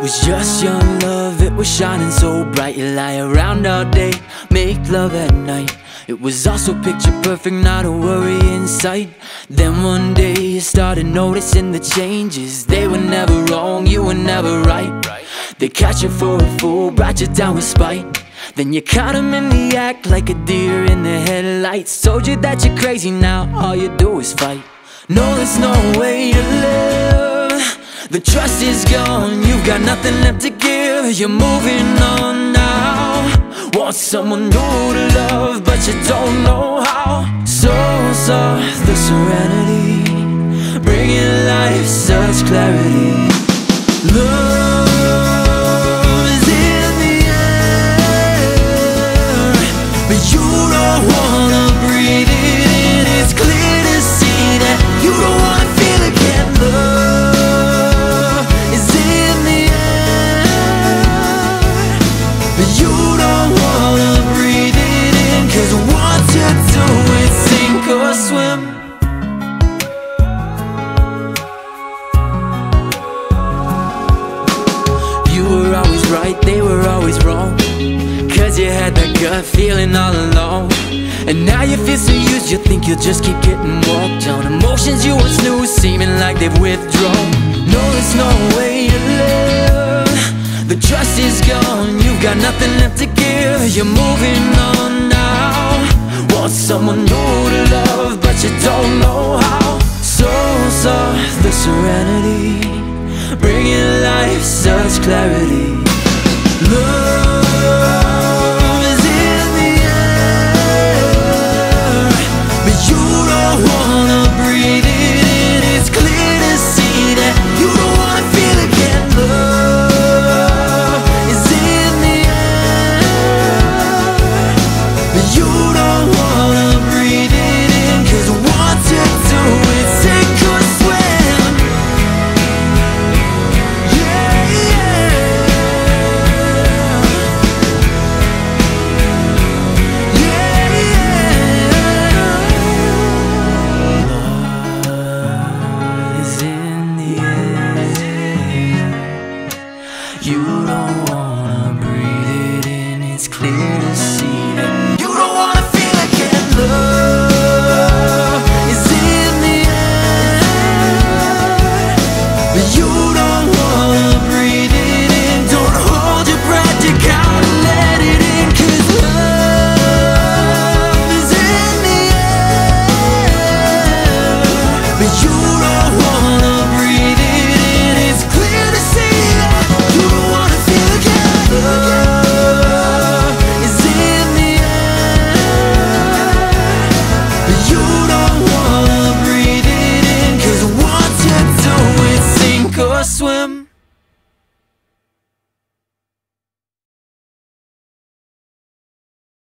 was just your love, it was shining so bright. You lie around all day, make love at night. It was also picture perfect, not a worry in sight. Then one day you started noticing the changes. They were never wrong, you were never right. They caught you for a fool, brought you down with spite. Then you caught him in the act, like a deer in the headlights. Told you that you're crazy, now all you do is fight. No, there's no way to live. The trust is gone, you've got nothing left to give. You're moving on now. Want someone new to love, but you don't know how. So soft, the serenity, bringing life such clarity. Love is in the air, but you don't wanna breathe it in. It's clear to see that you don't wanna feel again. Love is in the air, but you don't wanna breathe it in. 'Cause what you do is sink or swim. Right, they were always wrong. 'Cause you had that gut feeling all alone. And now you feel so used, you think you'll just keep getting walked on. Emotions you once knew seeming like they've withdrawn. No, there's no way to live. The trust is gone, you've got nothing left to give. You're moving on now. Want someone new to love, but you don't know how. So soft, the serenity, bringing life such clarity. Love is in the air, but you don't wanna breathe it in. It's clear to see that you don't wanna feel again. Love is in the air, but you don't wanna breathe it in. 'Cause what you do is sink or swim. You don't wanna breathe it in, it's clear to see that you don't wanna feel again. Love is in the air, but you don't wanna breathe it in. Don't hold your breath, you gotta let it in. 'Cause love is in the air, but you don't wanna breathe it in. Swim.